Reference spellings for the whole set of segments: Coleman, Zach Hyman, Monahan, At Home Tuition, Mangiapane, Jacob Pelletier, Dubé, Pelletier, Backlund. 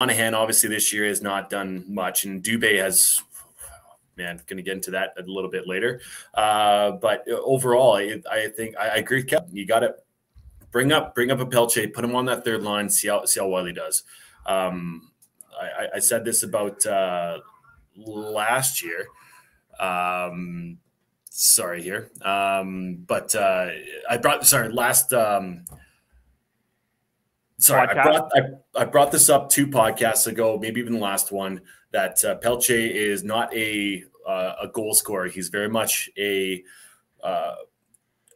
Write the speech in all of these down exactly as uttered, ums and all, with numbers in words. Monahan, obviously, this year has not done much, and Dubé has, man, going to get into that a little bit later. Uh, but overall, I, I think I, I agree with Kevin. You got to bring up bring up a Pelletier, put him on that third line, see how, see how well he does. Um, I, I said this about uh, last year. Um, sorry here. Um, but uh, I brought, sorry, last um, – Sorry, I brought, I, I brought this up two podcasts ago, maybe even the last one, that uh, Pelletier is not a uh, a goal scorer. He's very much a, uh,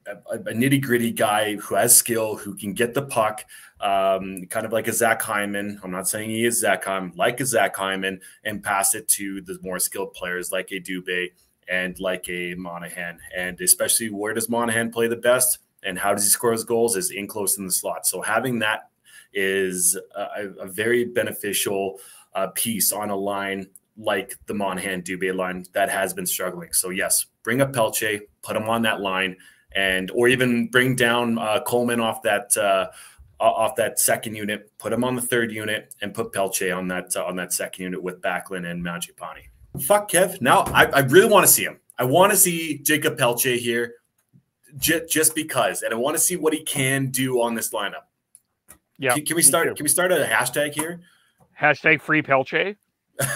a, a nitty-gritty guy who has skill, who can get the puck, um, kind of like a Zach Hyman. I'm not saying he is Zach Hyman, like a Zach Hyman, and pass it to the more skilled players like a Dubé and like a Monahan. And especially, where does Monahan play the best and how does he score his goals is in close in the slot. So having that is a, a very beneficial uh, piece on a line like the Monahan-Dubé line that has been struggling. So, yes, bring up Pelletier, put him on that line, and or even bring down uh, Coleman off that uh, off that second unit, put him on the third unit, and put Pelletier on that uh, on that second unit with Backlund and Mangiapane. Fuck, Kev. Now I, I really want to see him. I want to see Jacob Pelletier here j just because, and I want to see what he can do on this lineup. Yeah, can, can we start? Can we start a hashtag here? Hashtag free Pelletier. Well,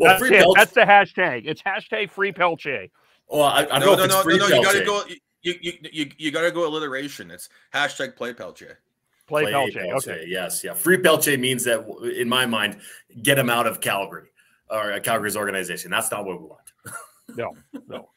that's, free Pelletier. That's the hashtag. It's hashtag free Pelletier. Well, I, I no, don't know. No, no, no, no. You gotta go. You you you, you gotta go alliteration. It's hashtag play Pelletier. Play, play Pelletier. Pelletier. Okay. Yes. Yeah. Free Pelletier means that, in my mind, get him out of Calgary or Calgary's organization. That's not what we want. No. No.